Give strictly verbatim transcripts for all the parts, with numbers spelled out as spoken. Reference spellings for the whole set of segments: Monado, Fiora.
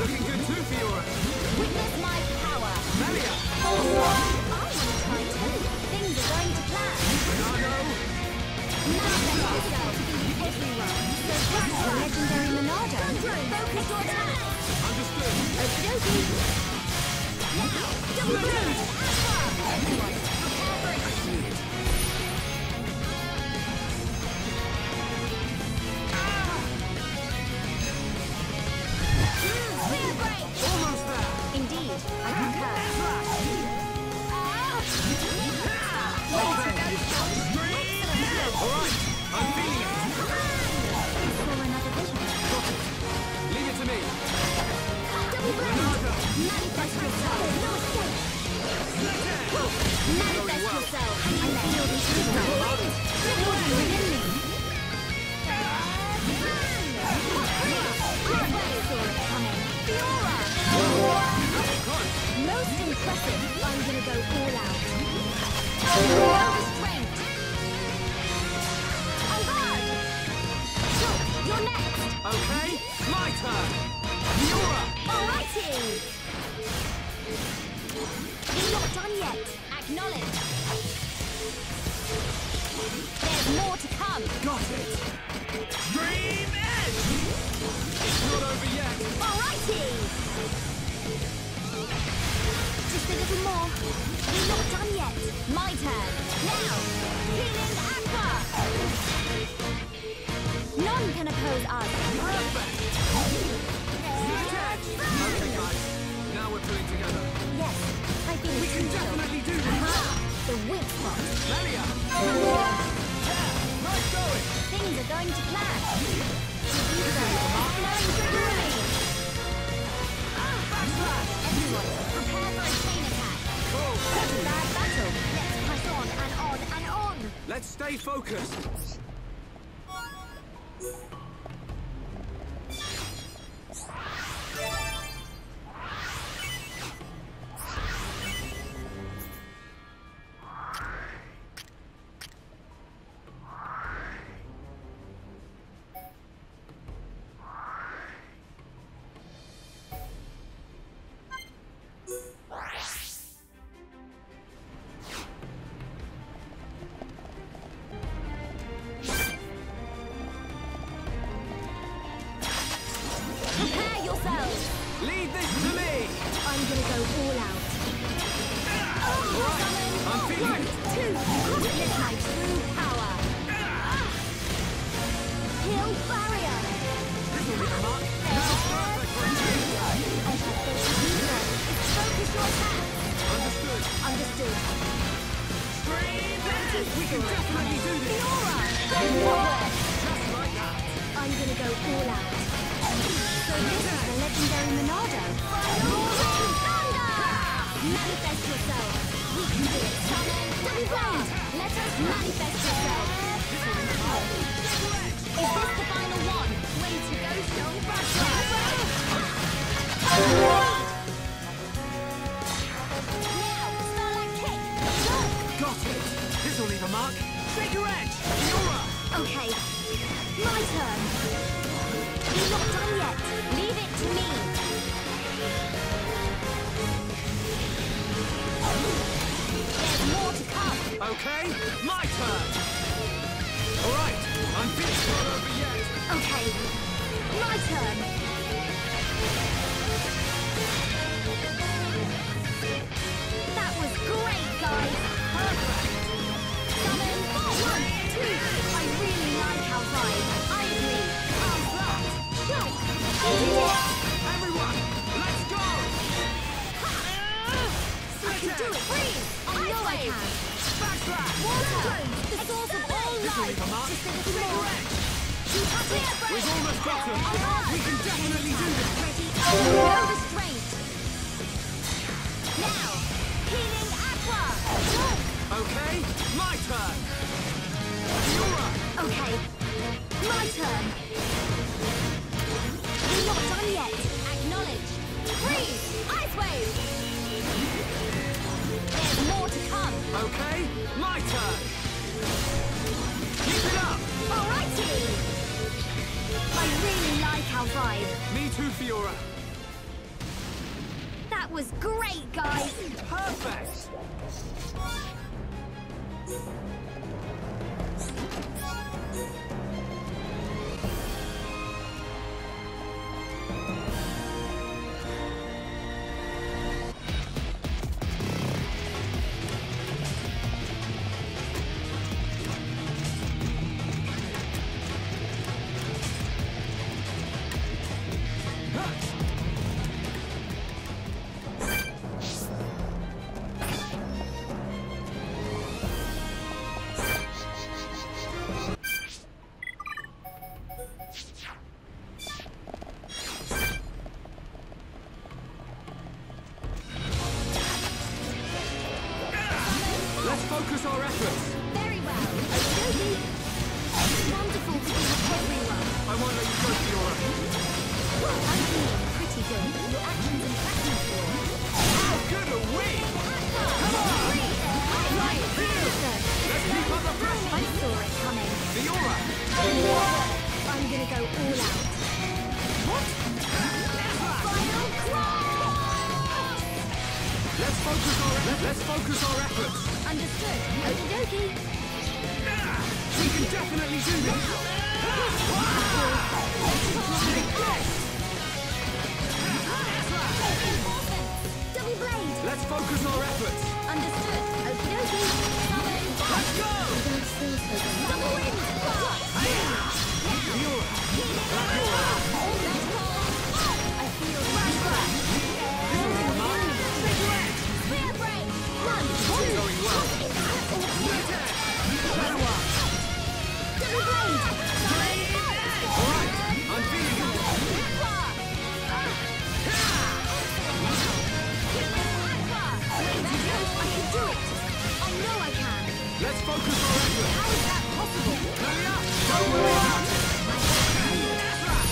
Looking good too, Fiora. Witness my power. Maria! I want to try too. Things are going to plan. Monado! Monado to be everyone. So that's the legendary Monado. Focus your attack. Understood. Okie-dokie. Now, double move. Everyone, prepare for execute. Let's stay focused. Acknowledge. Freeze! Ice wave! My turn! Keep it up! Alrighty! I really like our vibe. Me too, Fiora. That was great, guys! Perfect! Focus our efforts. Very well. It's wonderful to be with everyone. I won't let you go, Fiora. Well, I'm feeling pretty good. Your actions and actions, Fiora. How good are we? Come on! Right here! Let's keep up the pressure! I saw it coming. Fiora! I'm gonna go all out. What? Final cross! Let's focus our efforts. Let's focus our efforts. Understood. Okie dokie. We can definitely do this. Double blade. Let's focus our efforts. Understood. Okie dokie. Let's go. Double wind. I feel flash. Clear break. It's going well. Double blade. All right, I'm feeling it. I can do it. I know I can. Let's focus on it. How is that possible? Hurry up. Don't worry about it.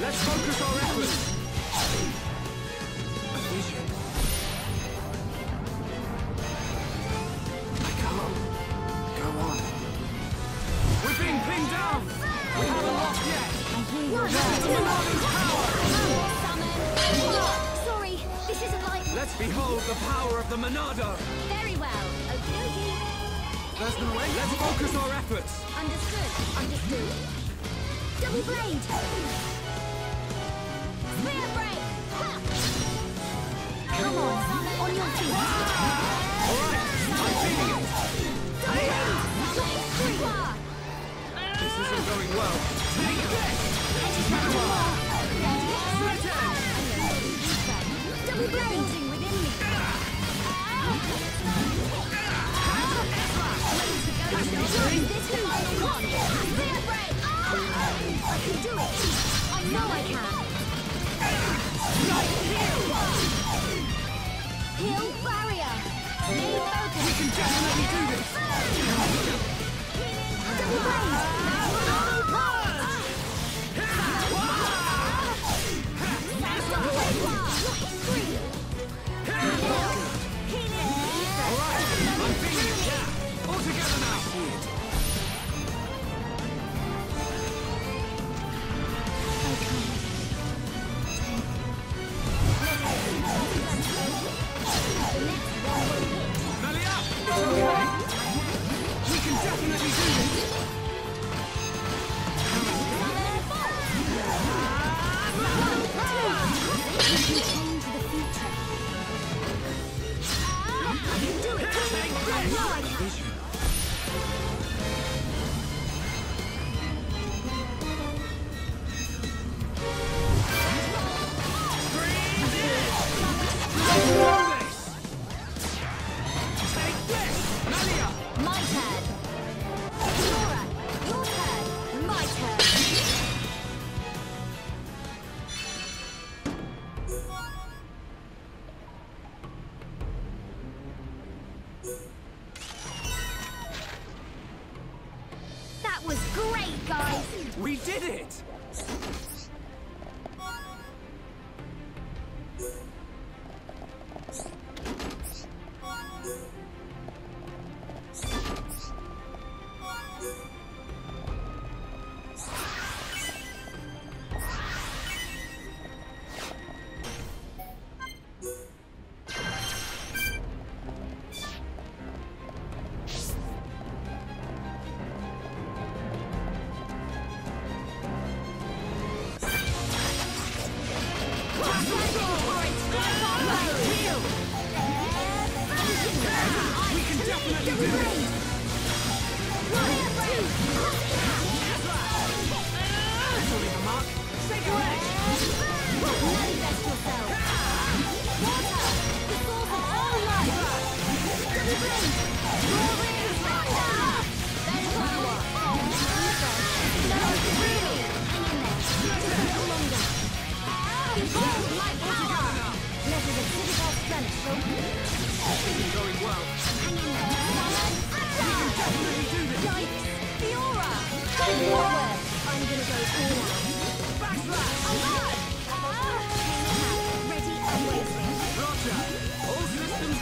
Let's focus our efforts. A vision. Come on. Go on. We're being pinned down. We haven't lost yet. Monado's power. Sorry, this isn't like... Let's behold the power of the Monado. Very well. Okie dokie. There's no way. Let's focus our efforts. Understood. Understood. Double blade. Come on, on your feet. Ah! All right, I'm feeling it. Hey! This isn't going well. Take this! Double blazing within me. I can do it. I know I can. Right here. Hill barrier! Stay focused! We can definitely do this! Double blade! Double punch! Alright, I'm beating it! Yeah. All together now! My turn. guys! We did it!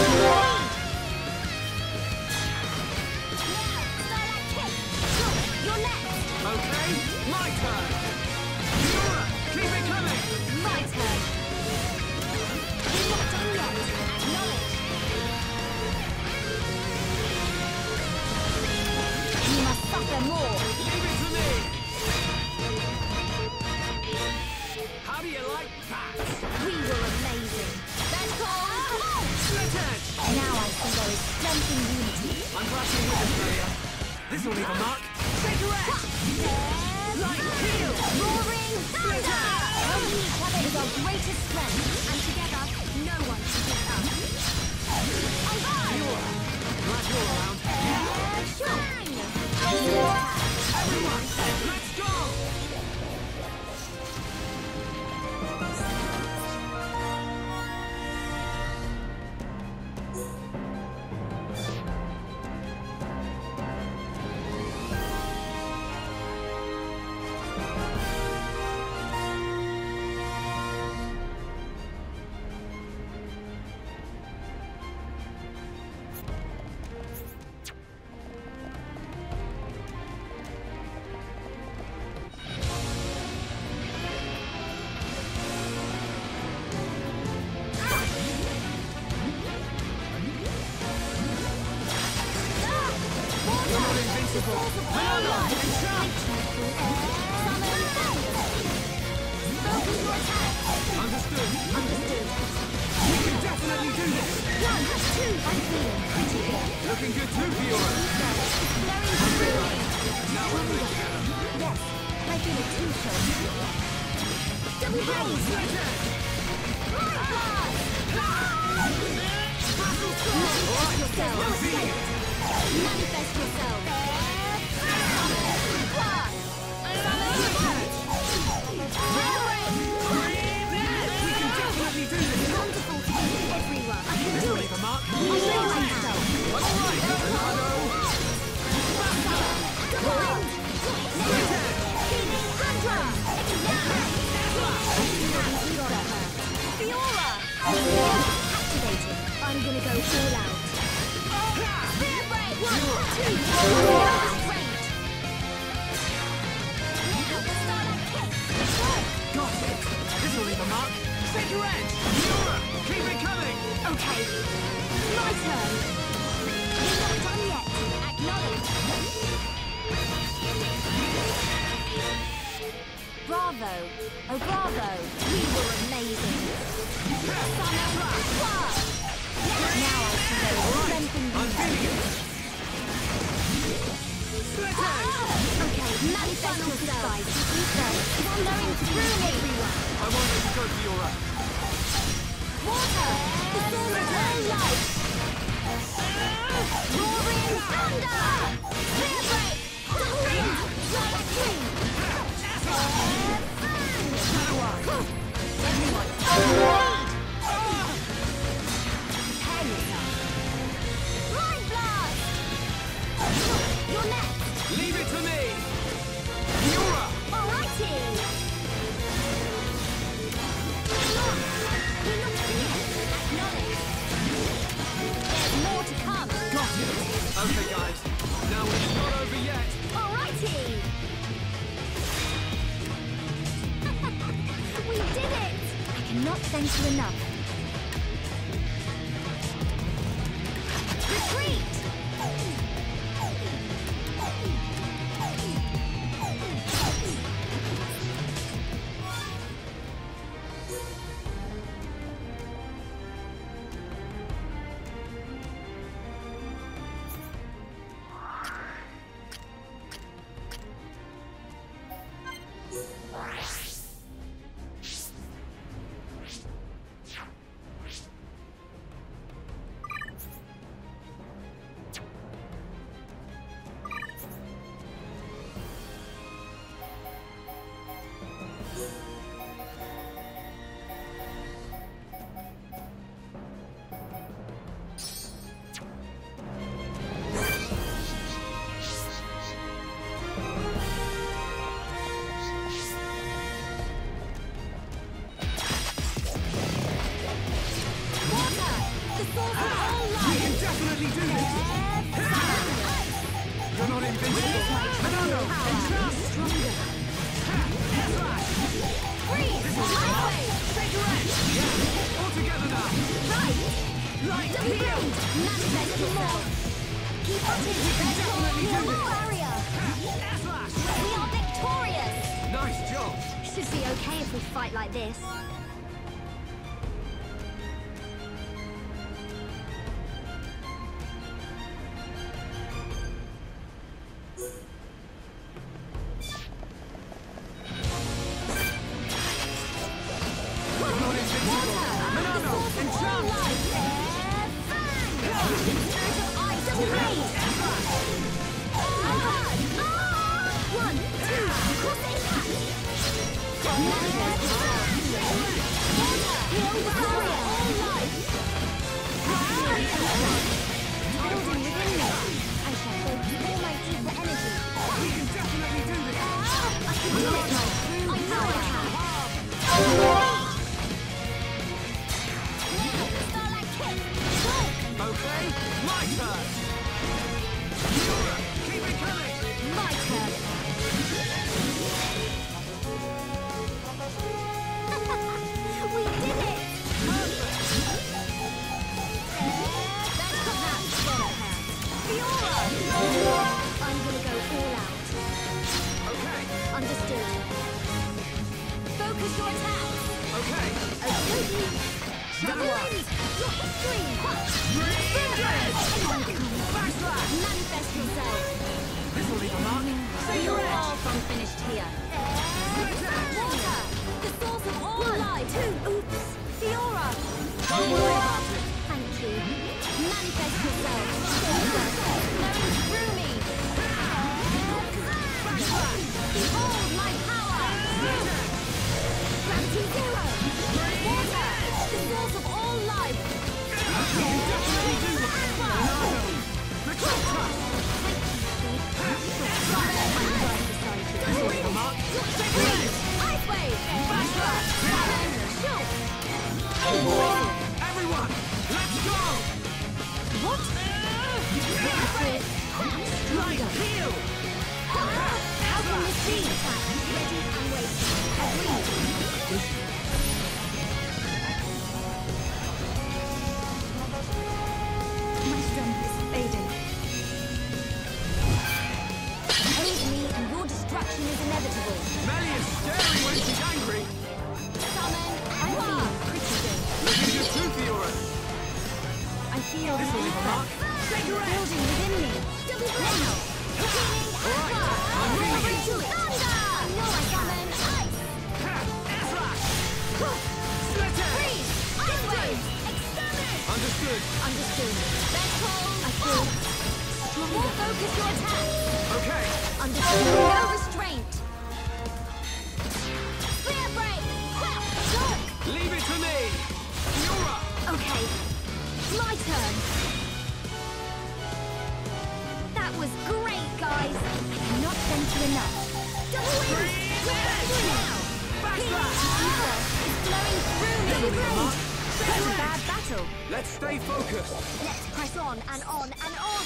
Roaring thunder! Clear break! Thunder! Like a king! next? Leave it to me! Fiora! There's more to come! Got it! Okay guys, now it's not over yet! Alrighty! We did it! I cannot thank you enough. Retreat! My turn. That was great, guys. you enough. Double whammy! Flowing through me! Bad battle! Let's stay focused! Let's press on and on and on!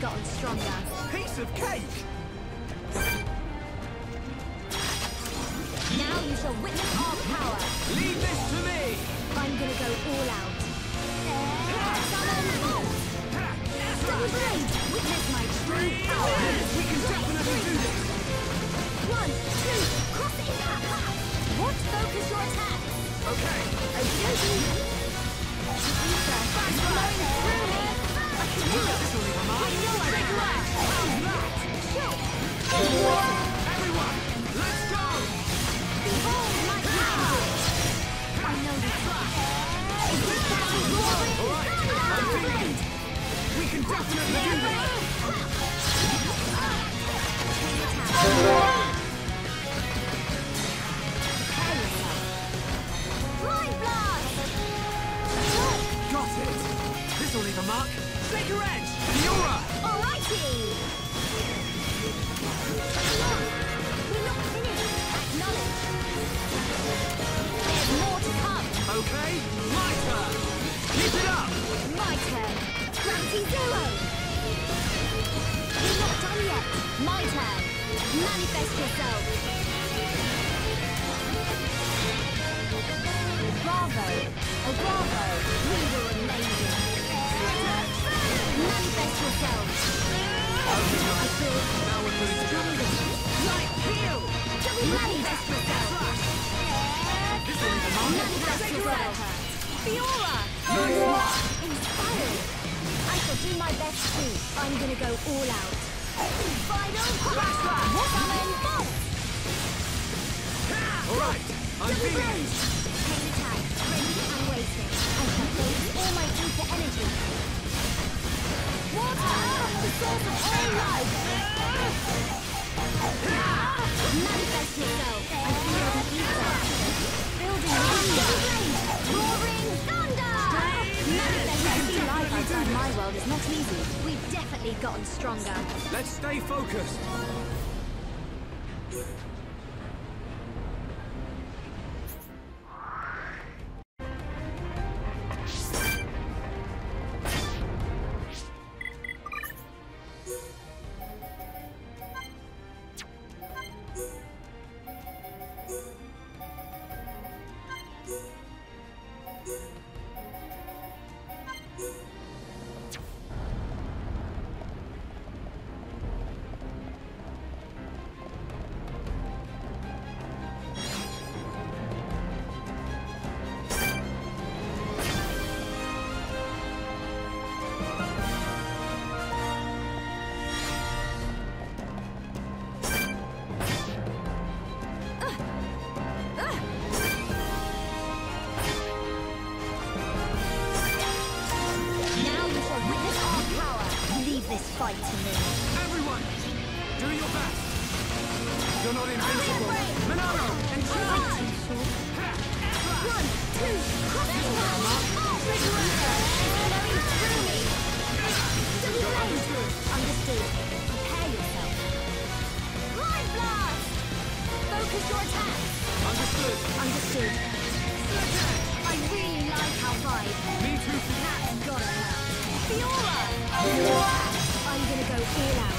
Gotten stronger. Piece of cake! Now you shall witness our power! Leave this to me! I'm gonna go all out. Witness my true power! We can definitely do this! One, two, crossing that path! What? Focus your attack! Okay! I'm taking you! I know I read last! How's that? Everyone! Everyone! Let's go! Behold my power! I know this right! Alright, I'm thinking! We can definitely do this! Got it! This'll leave a mark! Take your edge! Fiora! Alrighty! We're not finished! Acknowledge! There's more to come! Okay, my turn! Keep it up! My turn! Gravity Zero! You're not done yet! My turn! Manifest yourself! Bravo! Oh, bravo! We were amazing! Manifest yourself! I feel now we're going to Light Peel! Manifest yourself! Manifest yourself! Fiora! Inspired! I shall do my best too. I'm gonna go all out. Final crash! Summon Bolt! Alright! I'm being! Take attack, ready and waiting. I shall use all my super energy. Water! The source of all life! Manifest yourself! I feel the ether! Building thunder! Roaring thunder! Manifesting life outside my world is not easy. We've definitely gotten stronger. Let's stay focused! Fight to me. Everyone, do your best. You're not invincible. Monado and Fiora. One, two, crossing that. Understood. Prepare yourself. Blind blast. Focus your attack. Understood. Understood. I really like how five. Me too. That's gotta hurt. Fiora. I'm gonna go all out.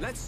Let's start.